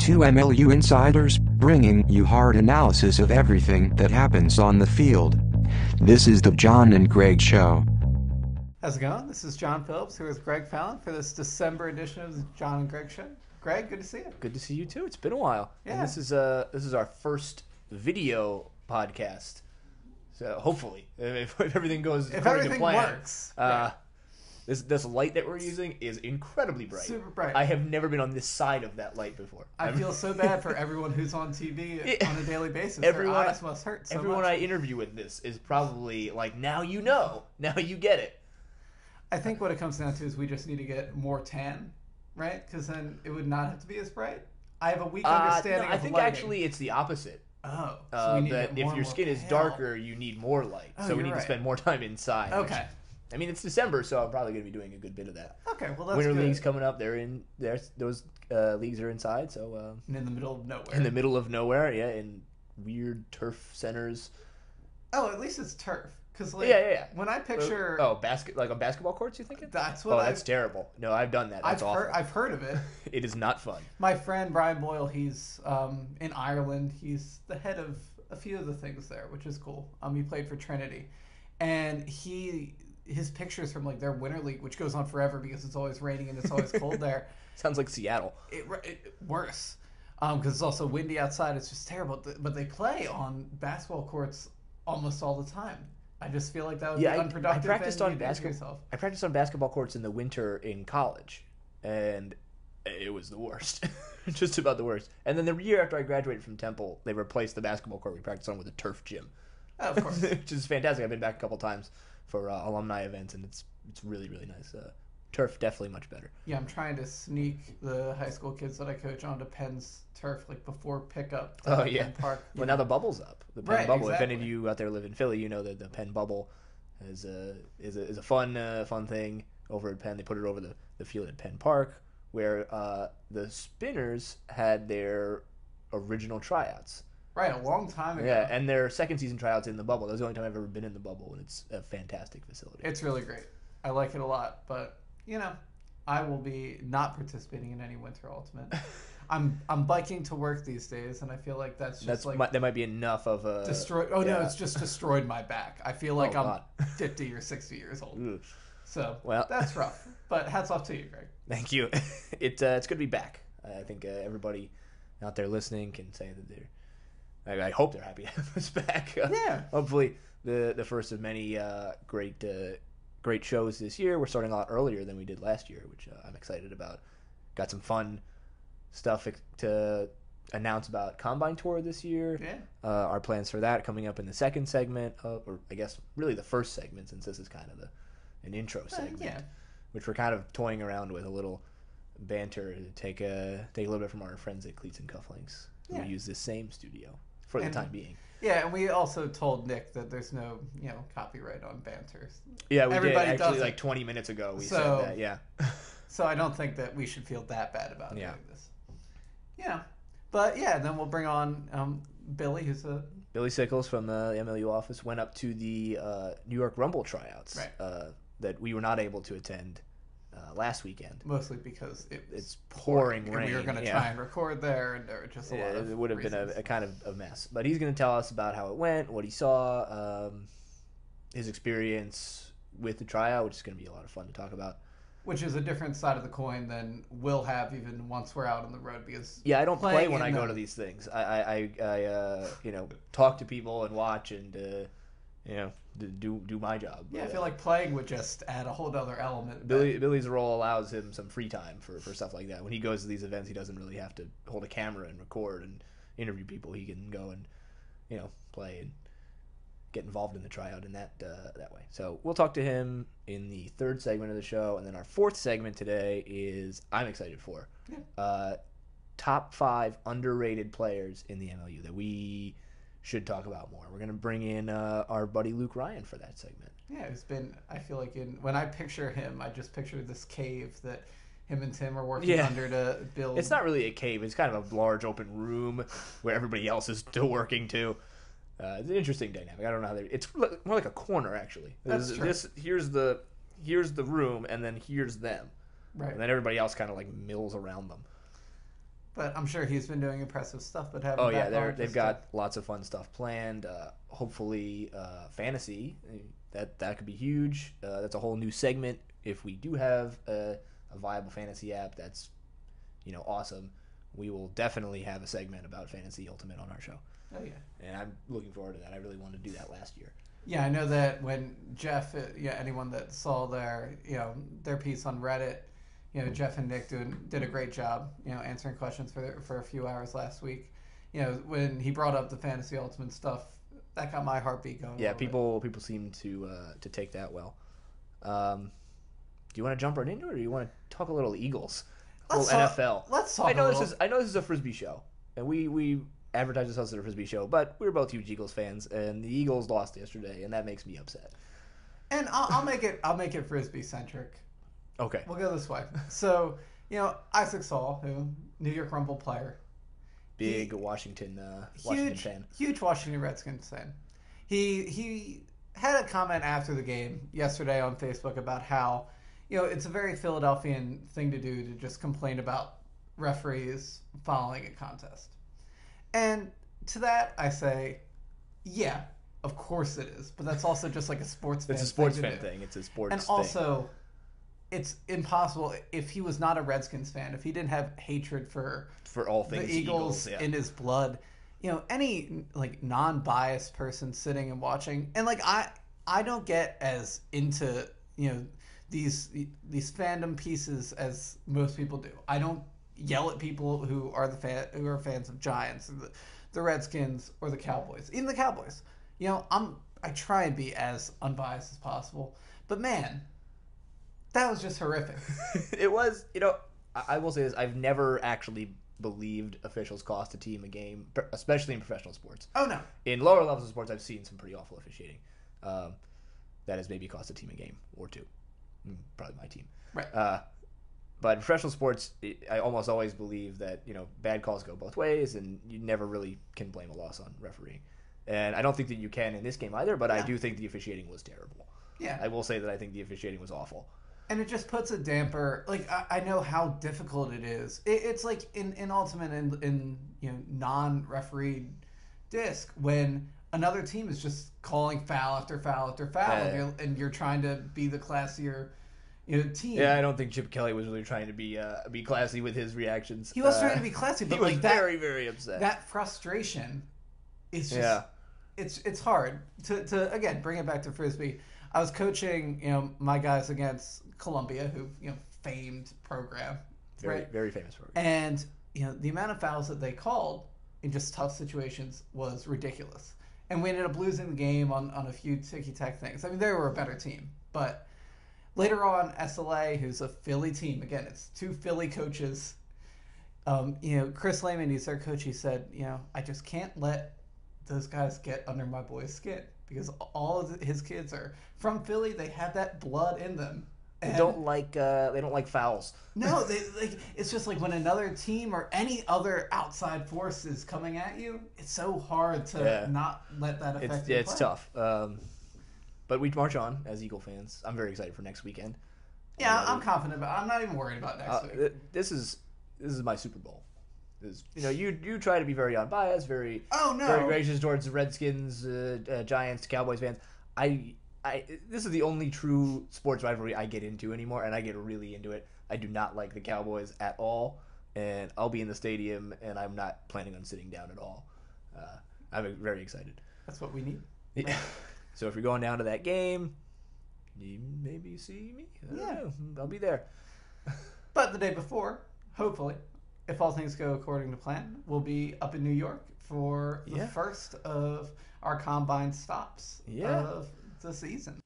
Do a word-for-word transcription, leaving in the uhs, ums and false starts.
two M L U insiders, bringing you hard analysis of everything that happens on the field. This is the John and Greg Show. How's it going? This is John Phillips here with Greg Fallon for this December edition of the John and Greg Show. Greg, good to see you. Good to see you too. It's been a while. Yeah. And this is uh this is our first video podcast. So hopefully, if, if everything goes if according everything to plan, works. Uh, yeah. This this light that we're using is incredibly bright. Super bright. I have never been on this side of that light before. I I've... feel so bad for everyone who's on T V yeah. on a daily basis. Everyone, Their eyes must hurt so everyone much. I interview with this is probably like, now you know. Now you get it. I think what it comes down to is we just need to get more tan, right? Because then it would not have to be as bright. I have a weak uh, understanding no, I of I think lighting. Actually it's the opposite. Oh, so uh, we need that if your skin is darker, you need more light. Oh, so we need right. to spend more time inside. Okay. Which, I mean, it's December, so I'm probably going to be doing a good bit of that. Okay, well, that's Winter good. League's coming up. They're in there. Those uh, leagues are inside, so. Um, and in the middle of nowhere. In the middle of nowhere, yeah, in weird turf centers. Oh, at least it's turf. Cause like, yeah, yeah, yeah. When I picture oh, basket like on basketball courts, you thinking? That's what. Oh, I've, that's terrible. No, I've done that. That's I've awful. Heard, I've heard of it. It is not fun. My friend Brian Boyle, he's um, in Ireland. He's the head of a few of the things there, which is cool. Um, he played for Trinity, and he his pictures from like their winter league, which goes on forever because it's always raining and it's always cold there. Sounds like Seattle. It, it worse, um, because it's also windy outside. It's just terrible. But they play on basketball courts almost all the time. I just feel like that would yeah, be unproductive. I, I practiced on basketball. I practiced on basketball courts in the winter in college, and it was the worst, just about the worst. And then the year after I graduated from Temple, they replaced the basketball court we practiced on with a turf gym. Oh, of course, which is fantastic. I've been back a couple times for uh, alumni events, and it's it's really really nice. Uh, turf definitely much better. Yeah, I'm trying to sneak the high school kids that I coach onto Penn's turf like before pickup. Oh yeah, Penn Park. Well, now the bubble's up. The Penn right, bubble. Exactly. If any of you out there live in Philly, you know that the Penn bubble is a is a, is a fun uh, fun thing over at Penn. They put it over the, the field at Penn Park, where uh, the Spinners had their original tryouts. Right, a long time ago. Yeah, and their second season tryouts in the bubble. That was the only time I've ever been in the bubble, and it's a fantastic facility. It's really great. I like it a lot, but. You know, I will be not participating in any Winter Ultimate. I'm I'm biking to work these days, and I feel like that's just that's like... My, that might be enough of a... Destroy, oh, yeah. No, it's just destroyed my back. I feel like oh, I'm God. fifty or sixty years old. Ooh. So, well, that's rough. But hats off to you, Greg. Thank you. It, uh, it's good to be back. I think uh, everybody out there listening can say that they're... I, I hope they're happy to have us back. Uh, yeah. Hopefully the, the first of many uh, great... Uh, Great shows this year. We're starting a lot earlier than we did last year, which uh, I'm excited about. Got some fun stuff to announce about Combine Tour this year. Yeah. Uh, our plans for that coming up in the second segment, of, or I guess really the first segment, since this is kind of the, an intro segment, uh, yeah. which we're kind of toying around with a little banter to take a take a little bit from our friends at Cleats and Cufflinks, who yeah. use this same studio for the and, time being. Yeah, and we also told Nick that there's no, you know, copyright on banter. Yeah, we Everybody did. Actually, like twenty minutes ago we so, said that, yeah. So I don't think that we should feel that bad about yeah. doing this. Yeah. But, yeah, then we'll bring on um, Billy, who's a... Billy Sickles from the M L U office went up to the uh, New York Rumble tryouts right. uh, that we were not able to attend uh, last weekend. Mostly because it was it's pouring, pouring rain. And we were going to yeah. try and record there, and there were just a yeah, lot of It would have reasons. been a, a kind of a mess. But he's going to tell us about how it went, what he saw, um, his experience with the tryout, which is going to be a lot of fun to talk about. Which is a different side of the coin than we'll have even once we're out on the road. Because yeah, I don't play when I go the... to these things. I, I, I uh, you know, talk to people and watch and... Uh, You know, do do my job. Yeah, I feel like playing would just add a whole other element. Billy Billy's role allows him some free time for, for stuff like that. When he goes to these events, he doesn't really have to hold a camera and record and interview people. He can go and, you know, play and get involved in the tryout in that uh, that way. So we'll talk to him in the third segment of the show, and then our fourth segment today is I'm excited for yeah. uh, top five underrated players in the M L U that we. Should talk about more. We're going to bring in uh, our buddy Luke Ryan for that segment. Yeah, it's been, I feel like in when I picture him, I just picture this cave that him and Tim are working yeah. under to build. It's not really a cave. It's kind of a large open room where everybody else is still working too. Uh, it's an interesting dynamic. I don't know how they, it's more like a corner actually. That's this, true. This, here's, the, here's the room and then here's them. Right. And then everybody else kind of like mills around them. But I'm sure he's been doing impressive stuff. But having oh that yeah, they've got lots of fun stuff planned. Uh, hopefully, uh, fantasy that that could be huge. Uh, that's a whole new segment. If we do have a, a viable fantasy app, that's you know awesome. We will definitely have a segment about Fantasy Ultimate on our show. Oh yeah, and I'm looking forward to that. I really wanted to do that last year. Yeah, I know that when Jeff, yeah, anyone that saw their, you know, their piece on Reddit, you know, Jeff and Nick did did a great job, you know, answering questions for their, for a few hours last week. You know, when he brought up the Fantasy Ultimate stuff, that got my heartbeat going. Yeah, people bit. people seem to uh, to take that well. Um, do you want to jump right into it, or do you want to talk a little Eagles, a little let's N F L? Talk, let's talk. I know a this is I know this is a Frisbee show, and we we. advertise ourselves as a Frisbee show, but we were both huge Eagles fans, and the Eagles lost yesterday, and that makes me upset. And I'll, I'll make it. I'll make it Frisbee centric. Okay, we'll go this way. So, you know, Isaac Saul, who New York Rumble player, big he, Washington, uh, Washington huge, fan, huge Washington Redskins fan. He he had a comment after the game yesterday on Facebook about how, you know, it's a very Philadelphian thing to do to just complain about referees following a contest. And to that, I say, yeah, of course it is. But that's also just like a sports fan thing. It's a sports fan thing. It's a sports thing. And also, it's impossible. If he was not a Redskins fan, if he didn't have hatred for for all things the Eagles in his blood, you know, any like non-biased person sitting and watching, and like I, I don't get as into you know these these fandom pieces as most people do. I don't. Yell at people who are the fan, who are fans of Giants, or the, the Redskins, or the Cowboys. Even the Cowboys. You know, I'm I try and be as unbiased as possible. But man, that was just horrific. It was. You know, I, I will say this: I've never actually believed officials cost a team a game, especially in professional sports. Oh no! In lower levels of sports, I've seen some pretty awful officiating. Um, that has maybe cost a team a game or two. Probably my team. Right. Uh, But in professional sports, I almost always believe that, you know, bad calls go both ways, and you never really can blame a loss on refereeing. And I don't think that you can in this game either, but yeah. I do think the officiating was terrible. Yeah. I will say that I think the officiating was awful. And it just puts a damper. Like, I, I know how difficult it is. It, it's like in, in Ultimate and in, in, you know, non-refereed disc when another team is just calling foul after foul after foul, uh, and, you're, and you're trying to be the classier You know, team. Yeah, I don't think Chip Kelly was really trying to be uh, be classy with his reactions. He was uh, trying to be classy, but he was like that, very, very upset. That frustration is just yeah. it's it's hard to, to again bring it back to Frisbee. I was coaching, you know, my guys against Columbia, who you know, famed program. Very right? very famous program. And you know, the amount of fouls that they called in just tough situations was ridiculous. And we ended up losing the game on, on a few ticky tack things. I mean, they were a better team, but later on, S L A, who's a Philly team, again, it's two Philly coaches. Um, you know, Chris Lehman, he's their coach. He said, you know, I just can't let those guys get under my boy's skin because all of his kids are from Philly. They have that blood in them. And they don't like uh, they don't like fouls. No, they like it's just like when another team or any other outside force is coming at you, it's so hard to yeah. not let that affect. It's, your yeah, play. It's tough. Um... But we march on as Eagle fans. I'm very excited for next weekend. Yeah, I'm confident about. I'm not even worried about next uh, week. Th- this is this is my Super Bowl. This is, you know, you you try to be very unbiased, very oh, no. very gracious towards Redskins, uh, uh, Giants, Cowboys fans. I I this is the only true sports rivalry I get into anymore, and I get really into it. I do not like the Cowboys at all, and I'll be in the stadium, and I'm not planning on sitting down at all. Uh, I'm very excited. That's what we need. Yeah. So if you're going down to that game, you maybe see me. I don't yeah. know. I'll be there. But the day before, hopefully, if all things go according to plan, we'll be up in New York for the yeah. first of our combined stops yeah. of the season.